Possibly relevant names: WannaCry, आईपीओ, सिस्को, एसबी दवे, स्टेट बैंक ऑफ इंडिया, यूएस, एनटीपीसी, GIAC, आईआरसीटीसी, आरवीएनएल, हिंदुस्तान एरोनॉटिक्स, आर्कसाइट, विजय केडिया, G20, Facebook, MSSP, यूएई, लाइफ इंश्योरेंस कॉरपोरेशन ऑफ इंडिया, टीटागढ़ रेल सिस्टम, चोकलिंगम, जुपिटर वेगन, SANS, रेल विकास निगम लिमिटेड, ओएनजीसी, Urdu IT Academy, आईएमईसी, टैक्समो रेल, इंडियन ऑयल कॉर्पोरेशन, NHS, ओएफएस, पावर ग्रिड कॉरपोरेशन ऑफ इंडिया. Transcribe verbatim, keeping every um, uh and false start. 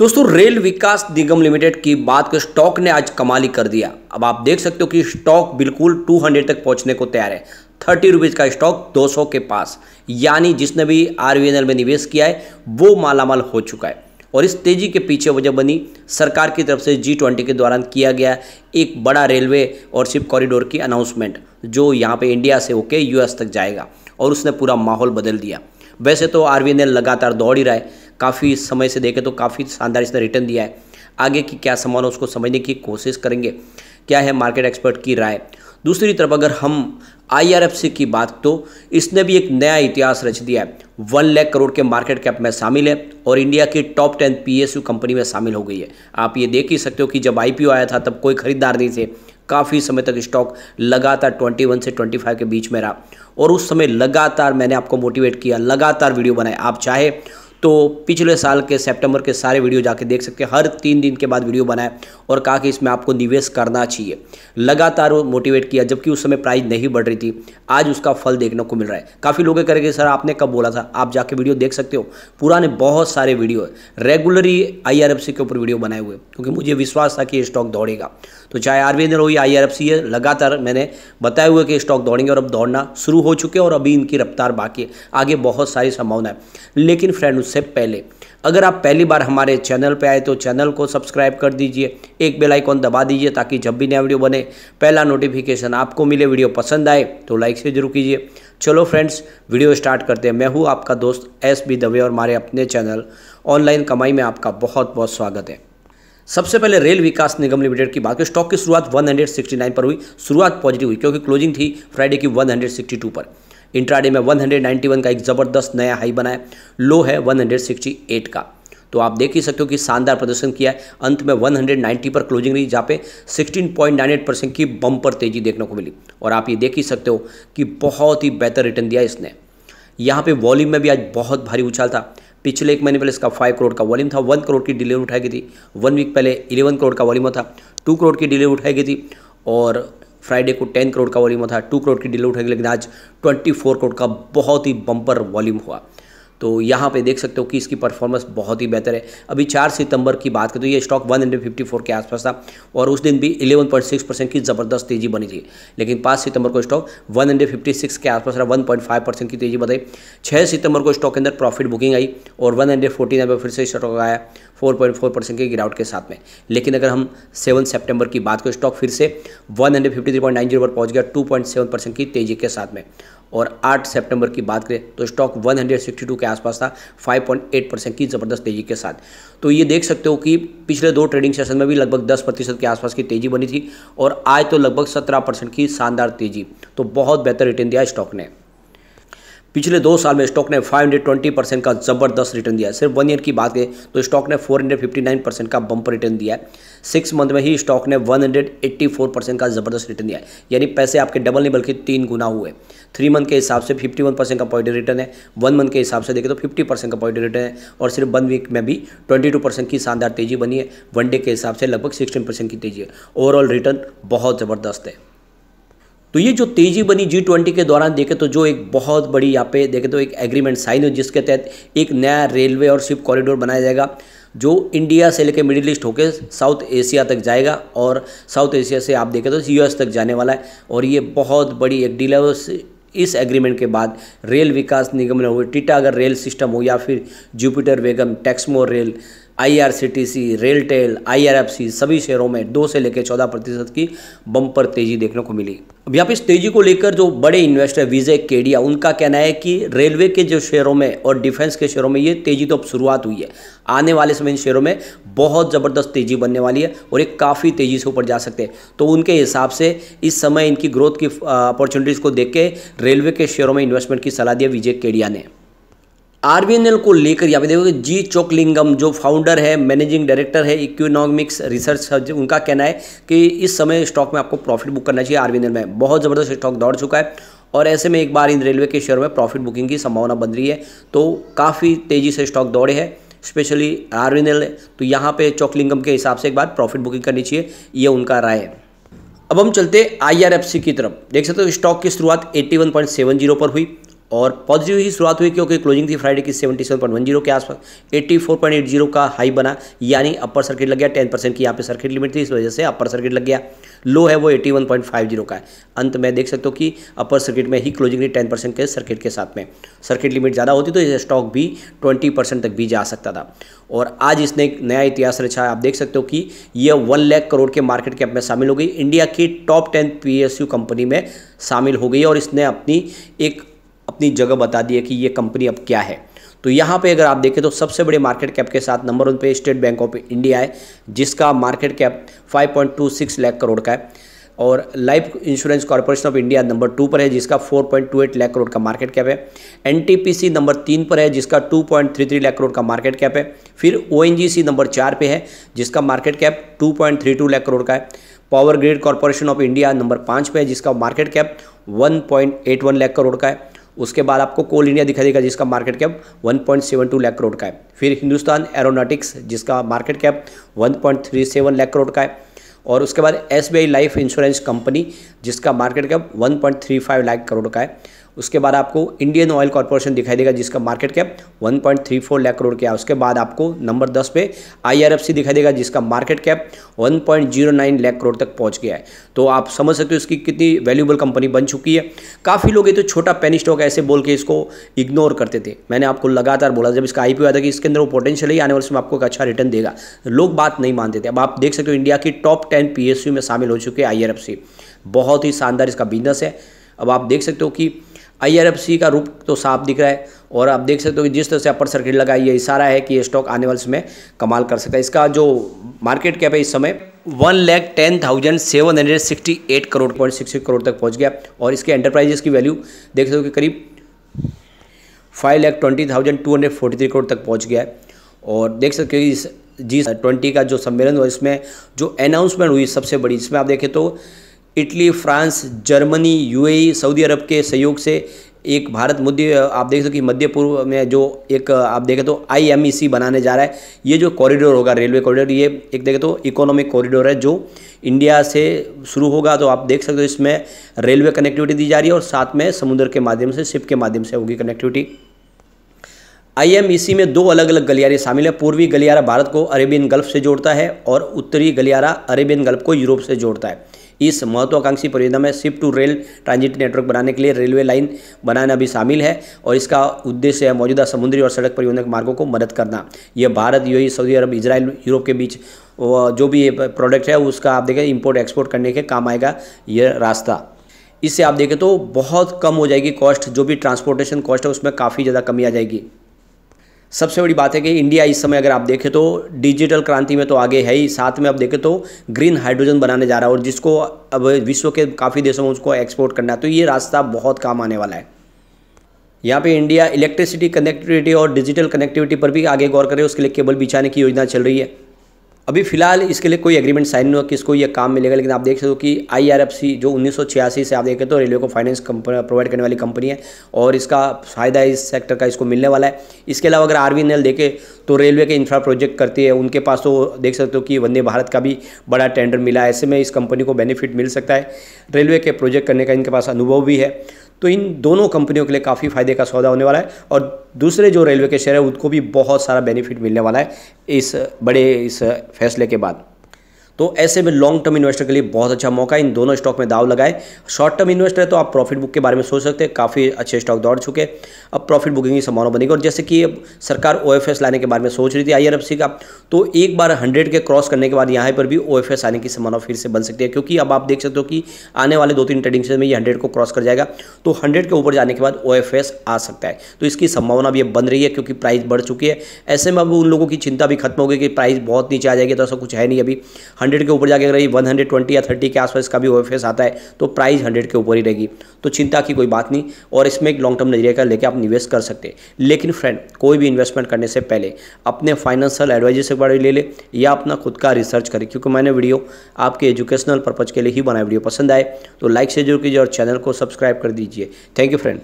दोस्तों रेल विकास निगम लिमिटेड की बात को स्टॉक ने आज कमाल ही कर दिया। अब आप देख सकते हो कि स्टॉक बिल्कुल दो सौ तक पहुंचने को तैयार है। थर्टी रुपीज़ का स्टॉक दो सौ के पास, यानी जिसने भी आरवीएनएल में निवेश किया है वो मालामाल हो चुका है। और इस तेजी के पीछे वजह बनी सरकार की तरफ से जी ट्वेंटी के दौरान किया गया एक बड़ा रेलवे और शिप कॉरिडोर की अनाउंसमेंट, जो यहाँ पे इंडिया से होके यूएस तक जाएगा, और उसने पूरा माहौल बदल दिया। वैसे तो आरवीएनएल लगातार दौड़ ही रहा है, काफ़ी समय से देखें तो काफ़ी शानदार इसने रिटर्न दिया है। आगे की क्या संभावना उसको समझने की कोशिश करेंगे, क्या है मार्केट एक्सपर्ट की राय। दूसरी तरफ अगर हम आईआरएफसी की बात, तो इसने भी एक नया इतिहास रच दिया है। वन लाख करोड़ के मार्केट कैप में शामिल है और इंडिया की टॉप टेन पीएसयू कंपनी में शामिल हो गई है। आप ये देख ही सकते हो कि जब आईपीओ आया था तब कोई खरीदार नहीं थे, काफ़ी समय तक स्टॉक लगातार इक्कीस से पच्चीस के बीच में रहा, और उस समय लगातार मैंने आपको मोटिवेट किया, लगातार वीडियो बनाए। आप चाहे तो पिछले साल के सितंबर के सारे वीडियो जाके देख सकते हैं, हर तीन दिन के बाद वीडियो बनाया और कहा कि इसमें आपको निवेश करना चाहिए। लगातार वो मोटिवेट किया, जबकि उस समय प्राइस नहीं बढ़ रही थी। आज उसका फल देखने को मिल रहा है। काफ़ी लोग करेंगे सर आपने कब बोला था, आप जाके वीडियो देख सकते हो, पुराने बहुत सारे वीडियो है, रेगुलरली आईआरएफसी के ऊपर वीडियो बनाए हुए, क्योंकि मुझे विश्वास था कि ये स्टॉक दौड़ेगा। तो चाहे आरवीएनएल हो या आईआरएफसी है, लगातार मैंने बताया हुआ कि स्टॉक दौड़ेंगे, और अब दौड़ना शुरू हो चुके हैं, और अभी इनकी रफ्तार बाकी है, आगे बहुत सारी संभावना है। लेकिन फ्रेंड से पहले अगर आप पहली बार हमारे चैनल पे आए तो चैनल को सब्सक्राइब कर दीजिए, एक बेल आइकॉन दबा दीजिए, ताकि जब भी नया वीडियो बने पहला नोटिफिकेशन आपको मिले। वीडियो पसंद आए तो लाइक से जरूर कीजिए। चलो फ्रेंड्स वीडियो स्टार्ट करते हैं। मैं हूं आपका दोस्त एसबी दवे, और हमारे अपने चैनल ऑनलाइन कमाई में आपका बहुत बहुत स्वागत है। सबसे पहले रेल विकास निगम लिमिटेड की बात करें, स्टॉक की शुरुआत एक सौ उनहड़ी पर हुई, शुरुआत पॉजिटिव हुई क्योंकि क्लोजिंग थी फ्राइडे की एक सौ बासठ पर। इंट्राडे में एक सौ इक्यानवे का एक ज़बरदस्त नया हाई बनाया, लो है एक सौ अड़सठ का। तो आप देख ही सकते हो कि शानदार प्रदर्शन किया है। अंत में एक सौ नब्बे पर क्लोजिंग रही, जहाँ पे सोलह पॉइंट नौ आठ परसेंट की बम्पर तेजी देखने को मिली, और आप ये देख ही सकते हो कि बहुत ही बेहतर रिटर्न दिया इसने। यहाँ पे वॉल्यूम में भी आज बहुत भारी उछाल था। पिछले एक महीने पहले इसका फाइव करोड़ का वॉल्यूम था, वन करोड़ की डिलीवरी उठाई गई थी। वन वीक पहले इलेवन करोड़ का वॉल्यूम था, टू करोड़ की डिलीवरी उठाई गई थी। और फ्राइडे को टेन करोड़ का वॉल्यूम था, टू करोड़ की डील उठाएगी, लेकिन आज चौबीस करोड़ का बहुत ही बम्पर वॉल्यूम हुआ। तो यहाँ पे देख सकते हो कि इसकी परफॉर्मेंस बहुत ही बेहतर है। अभी चार सितंबर की बात करें तो ये स्टॉक एक सौ चौवन के आसपास था, और उस दिन भी ग्यारह पॉइंट छह परसेंट की ज़बरदस्त तेज़ी बनी थी। लेकिन पाँच सितंबर को स्टॉक एक सौ छप्पन के आसपास रहा, एक पॉइंट पाँच परसेंट की तेज़ी बताई। छह सितंबर को स्टॉक के अंदर प्रॉफिट बुकिंग आई, और एक सौ उनचास पर फिर से स्टॉक आया चार पॉइंट चार परसेंट की गिरावट के साथ में। लेकिन अगर हम सात सितंबर की बात करें, स्टॉक फिर से एक सौ तिरेपन पॉइंट नौ शून्य पर पहुंच गया, दो पॉइंट सात परसेंट की तेज़ी के साथ में। और आठ सितंबर की बात करें तो स्टॉक एक सौ बासठ के आसपास था, पाँच पॉइंट आठ परसेंट की ज़बरदस्त तेज़ी के साथ। तो ये देख सकते हो कि पिछले दो ट्रेडिंग सेशन में भी लगभग दस प्रतिशत के आसपास की तेज़ी बनी थी, और आज तो लगभग सत्रह परसेंट की शानदार तेज़ी। तो बहुत बेहतर रिटर्न दिया स्टॉक ने। पिछले दो साल में स्टॉक ने पाँच सौ बीस परसेंट का ज़बरदस्त रिटर्न दिया। सिर्फ वन ईयर की बात करें तो स्टॉक ने चार सौ उनसठ परसेंट का बम्पर रिटर्न दिया है। सिक्स मंथ में ही स्टॉक ने एक सौ चौरासी परसेंट का ज़बरदस्त रिटर्न दिया है, यानी पैसे आपके डबल नहीं बल्कि तीन गुना हुए। थ्री मंथ के हिसाब से इक्यावन परसेंट का पॉजिटिव रिटर्न है, वन मंथ के हिसाब से देखें तो पचास परसेंट का पॉजिटिव रिटर्न है, और सिर्फ वन वीक में भी बाईस परसेंट की शानदार तेज़ी बनी है। वनडे के हिसाब से लगभग सोलह परसेंट की तेज़ी है। ओवरऑल रिटर्न बहुत ज़बरदस्त है। तो ये जो तेज़ी बनी जी ट्वेंटी के दौरान देखें तो जो एक बहुत बड़ी यहाँ पे देखें तो एक एग्रीमेंट साइन हो, जिसके तहत एक नया रेलवे और शिप कॉरिडोर बनाया जाएगा, जो इंडिया से लेकर मिडिल ईस्ट होकर साउथ एशिया तक जाएगा, और साउथ एशिया से आप देखें तो यूएस तक जाने वाला है। और ये बहुत बड़ी एक डील है। इस एग्रीमेंट के बाद रेल विकास निगम ने हुए टीटागढ़ रेल सिस्टम हो या फिर जुपिटर वेगन, टैक्समो रेल, आईआरसीटीसी, RailTel, IRFC सभी शेयरों में दो से लेकर चौदह प्रतिशत की बम्पर तेजी देखने को मिली। अब यहाँ पे इस तेजी को लेकर जो बड़े इन्वेस्टर विजय केडिया, उनका कहना है कि रेलवे के जो शेयरों में और डिफेंस के शेयरों में ये तेजी तो अब शुरुआत हुई है, आने वाले समय इन शेयरों में बहुत ज़बरदस्त तेजी बनने वाली है, और ये काफ़ी तेज़ी से ऊपर जा सकते हैं। तो उनके हिसाब से इस समय इनकी ग्रोथ की अपॉर्चुनिटीज़ को देख के रेलवे के शेयरों में इन्वेस्टमेंट की सलाह दी विजय केडिया ने। आरवीएनएल को लेकर यहाँ पे देखो जी चोकलिंगम जो फाउंडर है, मैनेजिंग डायरेक्टर है इकोनॉमिक्स रिसर्च, उनका कहना है कि इस समय स्टॉक में आपको प्रॉफिट बुक करना चाहिए। आरवीएनएल में बहुत ज़बरदस्त स्टॉक दौड़ चुका है, और ऐसे में एक बार इन रेलवे के शेयर में प्रॉफिट बुकिंग की संभावना बन रही है। तो काफ़ी तेज़ी से स्टॉक दौड़े हैं, स्पेशली आरवीएनएल, तो यहाँ पर चोकलिंगम के हिसाब से एक बार प्रॉफिट बुकिंग करनी चाहिए, ये उनका राय है। अब हम चलते आईआरएफसी की तरफ। देख सकते हो स्टॉक की शुरुआत इक्यासी पॉइंट सत्तर पर हुई, और पॉजिटिव ही शुरुआत हुई क्योंकि क्लोजिंग थी फ्राइडे की सत्तहत्तर पॉइंट दस के आसपास, चौरासी पॉइंट अस्सी का हाई बना यानी अपर सर्किट लग गया। दस परसेंट की यहाँ पे सर्किट लिमिट थी, इस वजह से अपर सर्किट लग गया। लो है वो इक्यासी पॉइंट पचास का है। अंत में देख सकते हो कि अपर सर्किट में ही क्लोजिंग थी दस परसेंट के सर्किट के साथ में। सर्किट लिमिट ज़्यादा होती तो ये स्टॉक भी बीस परसेंट तक भी जा सकता था और आज इसने एक नया इतिहास रचा है। आप देख सकते हो कि यह वन लाख करोड़ के मार्केट कैप में शामिल हो गई, इंडिया की टॉप टेन पी एस यू कंपनी में शामिल हो गई और इसने अपनी एक अपनी जगह बता दी है कि ये कंपनी अब क्या है। तो यहाँ पे अगर आप देखें तो सबसे बड़े मार्केट कैप के साथ नंबर वन पे स्टेट बैंक ऑफ इंडिया है जिसका मार्केट कैप पाँच पॉइंट दो छह लाख करोड़ का है और लाइफ इंश्योरेंस कॉरपोरेशन ऑफ इंडिया number two पर है जिसका चार पॉइंट दो आठ लाख करोड़ का मार्केट कैप है। एनटीपीसी नंबर तीन पर है जिसका दो पॉइंट तीन तीन लाख करोड़ का मार्केट कैप है। फिर ओएनजीसी नंबर चार पे है जिसका मार्केट कैप दो पॉइंट तीन दो लाख करोड़ का है। पावर ग्रिड कॉरपोरेशन ऑफ इंडिया number पाँच पे है जिसका मार्केट कैप एक पॉइंट आठ एक लाख करोड़ का है। उसके बाद आपको कोल इंडिया दिखाई देगा जिसका मार्केट कैप एक पॉइंट सात दो लाख करोड़ का है। फिर हिंदुस्तान एरोनॉटिक्स जिसका मार्केट कैप एक पॉइंट तीन सात लाख करोड़ का है और उसके बाद एसबीआई लाइफ इंश्योरेंस कंपनी जिसका मार्केट कैप एक पॉइंट तीन पाँच लाख करोड़ का है। उसके बाद आपको इंडियन ऑयल कॉर्पोरेशन दिखाई देगा जिसका मार्केट कैप एक पॉइंट तीन चार लाख करोड़ का है। उसके बाद आपको नंबर दस पे आईआरएफसी दिखाई देगा जिसका मार्केट कैप एक पॉइंट शून्य नौ लाख करोड़ तक पहुंच गया है। तो आप समझ सकते हो इसकी कितनी वैल्यूएबल कंपनी बन चुकी है। काफ़ी लोग ये तो छोटा पेनी स्टॉक ऐसे बोल के इसको इग्नोर करते थे। मैंने आपको लगातार बोला जब इसका आईपीओ आया था कि इसके अंदर वो पोटेंशियल ही आने वाले समय आपको एक अच्छा रिटर्न देगा, लोग बात नहीं मानते थे। अब आप देख सकते हो इंडिया की top ten P S U में शामिल हो चुके हैं आईआरएफसी। बहुत ही शानदार इसका बिजनेस है। अब आप देख सकते हो कि आईआरएफसी का रूप तो साफ दिख रहा है और आप देख सकते हो कि जिस तरह से अपर सर्किट लगा ये इशारा है कि ये स्टॉक आने वाले समय कमाल कर सकता है। इसका जो मार्केट कैप है इस समय one lakh ten thousand seven hundred sixty eight crore point six crore तक पहुंच गया और इसके एंटरप्राइजेस की वैल्यू देख सकते हो कि करीब five lakh twenty thousand two hundred forty three crore तक पहुँच गया है। और देख सकते हो कि इस जी ट्वेंटी का जो सम्मेलन हुआ इसमें जो अनाउंसमेंट हुई सबसे बड़ी, इसमें आप देखें तो Italy, France, Germany, यूएई, Saudi अरब के सहयोग से एक भारत मुद्दे आप देख सकते हो कि मध्य पूर्व में जो एक आप देखें तो आईएमईसी बनाने जा रहा है। ये जो कॉरिडोर होगा रेलवे कॉरिडोर, ये एक देखें तो इकोनॉमिक कॉरिडोर है जो इंडिया से शुरू होगा। तो आप देख सकते हो इसमें रेलवे कनेक्टिविटी दी जा रही है और साथ में समुद्र के माध्यम से शिप के माध्यम से होगी कनेक्टिविटी। आईएमईसी में दो अलग अलग गलियारे शामिल हैं। पूर्वी गलियारा भारत को अरेबियन गल्फ से जोड़ता है और उत्तरी गलियारा अरेबियन गल्फ को यूरोप से जोड़ता है। इस महत्वाकांक्षी परियोजना में ship to rail transit network बनाने के लिए रेलवे लाइन बनाना भी शामिल है और इसका उद्देश्य है मौजूदा समुद्री और सड़क परिवहन मार्गों को मदद करना। यह भारत, यूएई, सऊदी अरब, इजराइल, यूरोप के बीच जो भी प्रोडक्ट है उसका आप देखें इंपोर्ट एक्सपोर्ट करने के काम आएगा यह रास्ता। इससे आप देखें तो बहुत कम हो जाएगी कॉस्ट, जो भी ट्रांसपोर्टेशन कॉस्ट है उसमें काफ़ी ज़्यादा कमी आ जाएगी। सबसे बड़ी बात है कि इंडिया इस समय अगर आप देखें तो डिजिटल क्रांति में तो आगे है ही, साथ में आप देखें तो ग्रीन हाइड्रोजन बनाने जा रहा है और जिसको अब विश्व के काफ़ी देशों में उसको एक्सपोर्ट करना है। तो ये रास्ता बहुत काम आने वाला है। यहाँ पे इंडिया इलेक्ट्रिसिटी कनेक्टिविटी और डिजिटल कनेक्टिविटी पर भी आगे गौर करे, उसके लिए केबल बिछाने की योजना चल रही है। अभी फिलहाल इसके लिए कोई एग्रीमेंट साइन नहीं हुआ कि इसको ये काम मिलेगा, लेकिन आप देख सकते हो कि आईआरएफसी जो उन्नीस सौ छियासी से आप देखें तो रेलवे को फाइनेंस प्रोवाइड करने वाली कंपनी है और इसका फायदा इस सेक्टर का इसको मिलने वाला है। इसके अलावा अगर आरवीएनएल देखें तो रेलवे के इंफ्रा प्रोजेक्ट करती है, उनके पास तो देख सकते हो कि वंदे भारत का भी बड़ा टेंडर मिला है। ऐसे में इस कंपनी को बेनिफिट मिल सकता है, रेलवे के प्रोजेक्ट करने का इनके पास अनुभव भी है। तो इन दोनों कंपनियों के लिए काफ़ी फायदे का सौदा होने वाला है और दूसरे जो रेलवे के शेयर है उनको भी बहुत सारा बेनिफिट मिलने वाला है इस बड़े इस फैसले के बाद। तो ऐसे में लॉन्ग टर्म इन्वेस्टर के लिए बहुत अच्छा मौका है, इन दोनों स्टॉक में दाव लगाए। शॉर्ट टर्म इन्वेस्टर है तो आप प्रॉफिट बुक के बारे में सोच सकते हैं, काफ़ी अच्छे स्टॉक दौड़ चुके, अब प्रॉफिट बुकिंग की संभावना बनेगी। और जैसे कि अब सरकार ओएफएस लाने के बारे में सोच रही थी आईआरएफसी का, तो एक बार हंड्रेड के क्रॉस करने के बाद यहाँ पर भी ओएफएस आने की संभावना फिर से बन सकती है क्योंकि अब आप देख सकते हो कि आने वाले दो तीन ट्रेडिंग में ये हंड्रेड को क्रॉस कर जाएगा। तो हंड्रेड के ऊपर जाने के बाद ओएफएस आ सकता है, तो इसकी संभावना भी अब बन रही है क्योंकि प्राइस बढ़ चुकी है। ऐसे में अब उन लोगों की चिंता भी खत्म हो गई कि प्राइस बहुत नीचे आ जाएगी, तो ऐसा कुछ है नहीं। अभी हंड्रेड के ऊपर जाके अगर ये एक सौ बीस या तीस के आसपास का भी ओएफएस आता है तो प्राइस हंड्रेड के ऊपर ही रहेगी, तो चिंता की कोई बात नहीं। और इसमें एक लॉन्ग टर्म नजरिया का लेकर आप निवेश कर सकते हैं। लेकिन फ्रेंड, कोई भी इन्वेस्टमेंट करने से पहले अपने फाइनेंशियल एडवाइजर से बारे ले ले या अपना खुद का रिसर्च करें क्योंकि मैंने वीडियो आपके एजुकेशनल पर्पज के लिए ही बनाया। वीडियो पसंद आए तो लाइक से जरूर कीजिए और चैनल को सब्सक्राइब कर दीजिए। Thank you friend.